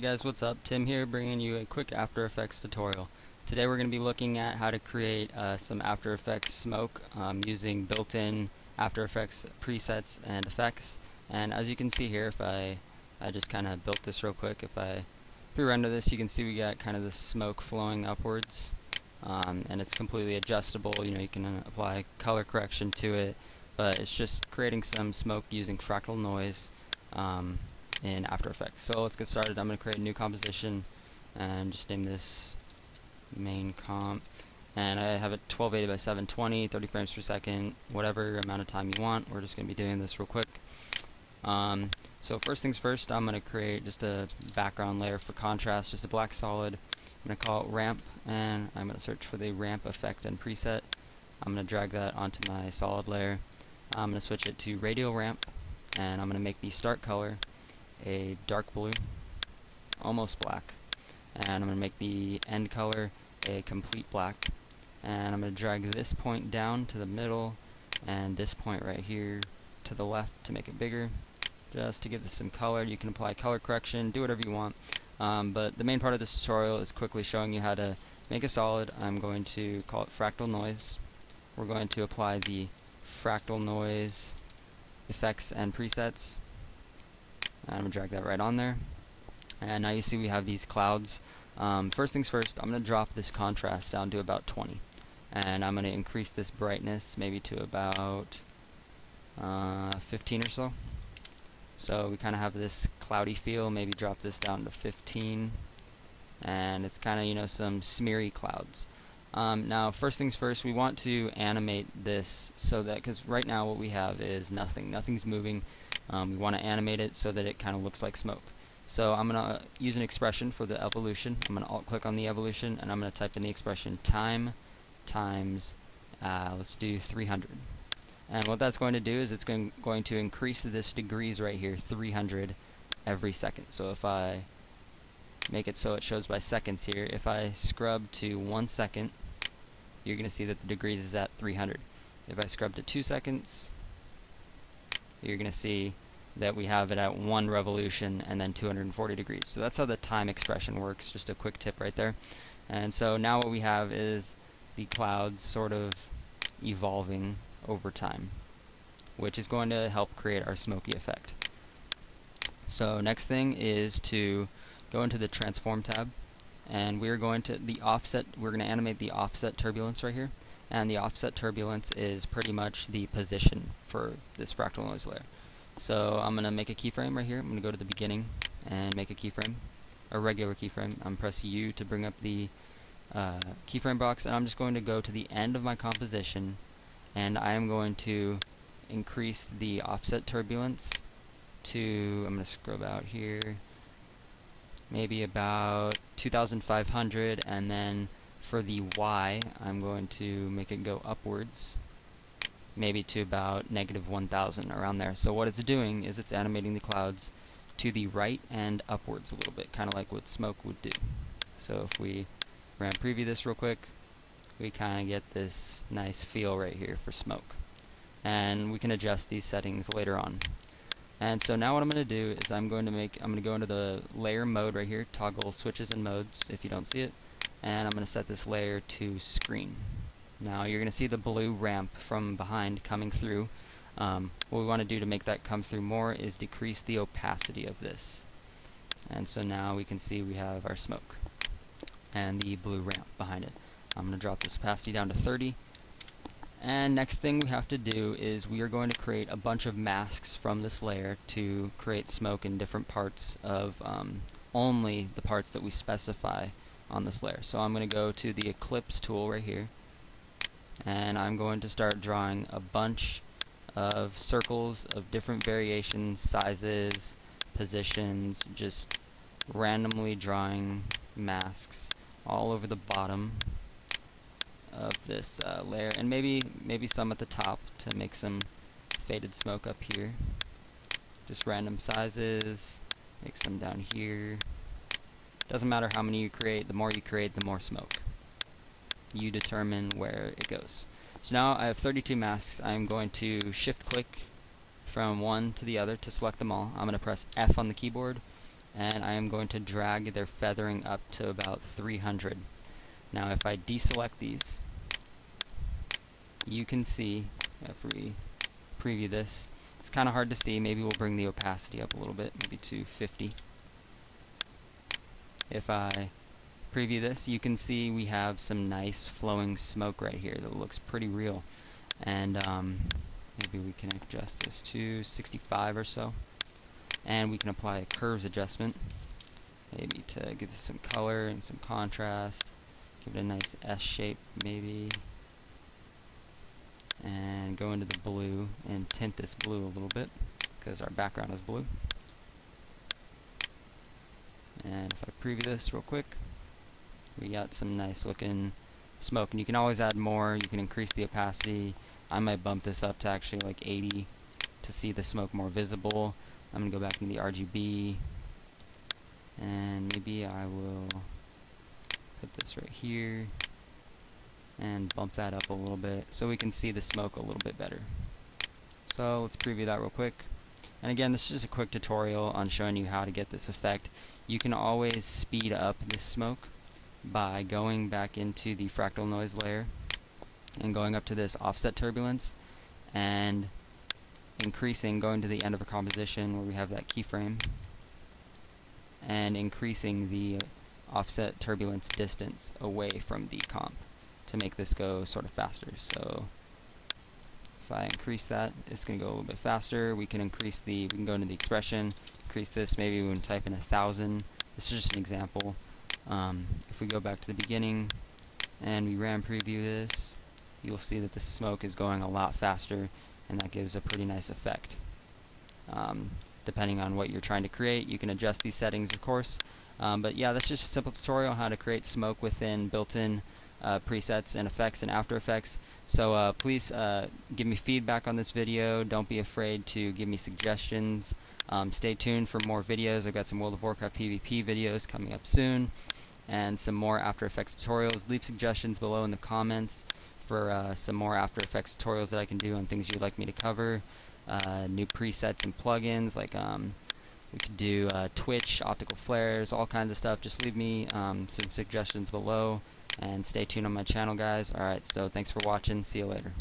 Hey guys, what's up? Tim here, bringing you a quick After Effects tutorial. Today we're going to be looking at how to create some After Effects smoke using built-in After Effects presets and effects. And as you can see here, if I just kind of built this real quick, if I pre-render this, you can see we got kind of this smoke flowing upwards, and it's completely adjustable. You know, you can apply color correction to it, but it's just creating some smoke using fractal noise. In After Effects. So let's get started. I'm going to create a new composition and just name this main comp. And I have it 1280 by 720, 30 frames per second, whatever amount of time you want. We're just going to be doing this real quick. So first things first, I'm going to create just a background layer for contrast, just a black solid. I'm going to call it ramp, and I'm going to search for the ramp effect and preset. I'm going to drag that onto my solid layer. I'm going to switch it to radial ramp, and I'm going to make the start color a dark blue, almost black, and I'm going to make the end color a complete black, and I'm going to drag this point down to the middle and this point right here to the left to make it bigger, just to give this some color. You can apply color correction, do whatever you want, but the main part of this tutorial is quickly showing you how to make a solid. I'm going to call it fractal noise. We're going to apply the fractal noise effects and presets. I'm going to drag that right on there, and now you see we have these clouds. First things first, I'm going to drop this contrast down to about 20, and I'm going to increase this brightness maybe to about 15 or so. So we kind of have this cloudy feel. Maybe drop this down to 15, and it's kind of, you know, some smeary clouds. Now first things first, we want to animate this so that, because right now what we have is nothing's moving. We want to animate it so that it kind of looks like smoke. So I'm going to use an expression for the evolution. I'm going to alt-click on the evolution, and I'm going to type in the expression time times, let's do 300. And what that's going to do is it's going to increase this degrees right here, 300 every second. So if I make it so it shows by seconds here, if I scrub to 1 second, you're going to see that the degrees is at 300. If I scrub to 2 seconds, you're going to see that we have it at 1 revolution and then 240 degrees. So that's how the time expression works, just a quick tip right there. And so now what we have is the clouds sort of evolving over time, which is going to help create our smoky effect. So next thing is to go into the transform tab, and we're going to animate the offset turbulence right here. And the offset turbulence is pretty much the position for this fractal noise layer. So I'm going to make a keyframe right here. I'm going to go to the beginning and make a keyframe, a regular keyframe. I'm press U to bring up the keyframe box, and I'm just going to go to the end of my composition, and I am going to increase the offset turbulence to, I'm going to scrub out here, maybe about 2500, and then for the Y, I'm going to make it go upwards, maybe to about -1000, around there. So what it's doing is it's animating the clouds to the right and upwards a little bit, kind of like what smoke would do. So if we ramp preview this real quick, we kind of get this nice feel right here for smoke. And we can adjust these settings later on. And so now what I'm going to do is I'm going to go into the layer mode right here, toggle switches and modes if you don't see it. And I'm going to set this layer to screen. Now you're going to see the blue ramp from behind coming through. What we want to do to make that come through more is decrease the opacity of this. And so now we can see we have our smoke and the blue ramp behind it. I'm going to drop this opacity down to 30. And next thing we have to do is we are going to create a bunch of masks from this layer to create smoke in different parts of only the parts that we specify on this layer. So I'm going to go to the eclipse tool right here, and I'm going to start drawing a bunch of circles of different variations, sizes, positions, just randomly drawing masks all over the bottom of this layer, and maybe some at the top to make some faded smoke up here. Just random sizes, make some down here. Doesn't matter how many you create, the more you create, the more smoke. You determine where it goes. So now I have 32 masks. I'm going to shift click from one to the other to select them all. I'm going to press F on the keyboard, and I am going to drag their feathering up to about 300. Now if I deselect these, you can see, if we preview this, it's kind of hard to see. Maybe we'll bring the opacity up a little bit, maybe to 50. If I preview this, you can see we have some nice flowing smoke right here that looks pretty real. And maybe we can adjust this to 65 or so. And we can apply a curves adjustment, maybe to give this some color and some contrast. Give it a nice S shape, maybe. And go into the blue and tint this blue a little bit, because our background is blue. And if I preview this real quick, we got some nice looking smoke. And you can always add more, you can increase the opacity. I might bump this up to actually like 80 to see the smoke more visible. I'm going to go back into the RGB, and maybe I will put this right here and bump that up a little bit so we can see the smoke a little bit better. So let's preview that real quick. And again, this is just a quick tutorial on showing you how to get this effect. You can always speed up this smoke by going back into the fractal noise layer and going up to this offset turbulence and increasing, going to the end of a composition where we have that keyframe, and increasing the offset turbulence distance away from the comp to make this go sort of faster. So if I increase that, it's going to go a little bit faster. We can increase the, we can go into the expression, increase this, maybe we can type in 1,000. This is just an example. If we go back to the beginning and we RAM preview this, you'll see that the smoke is going a lot faster, and that gives a pretty nice effect. Depending on what you're trying to create, you can adjust these settings, of course. But yeah, that's just a simple tutorial on how to create smoke within built-in presets and effects in After Effects. So please give me feedback on this video. Don't be afraid to give me suggestions. Stay tuned for more videos. I've got some World of Warcraft PvP videos coming up soon, and some more After Effects tutorials. Leave suggestions below in the comments for some more After Effects tutorials that I can do on things you'd like me to cover, new presets and plugins, like we could do Twitch, optical flares, all kinds of stuff. Just leave me some suggestions below, and stay tuned on my channel, guys. Alright, so thanks for watching. See you later.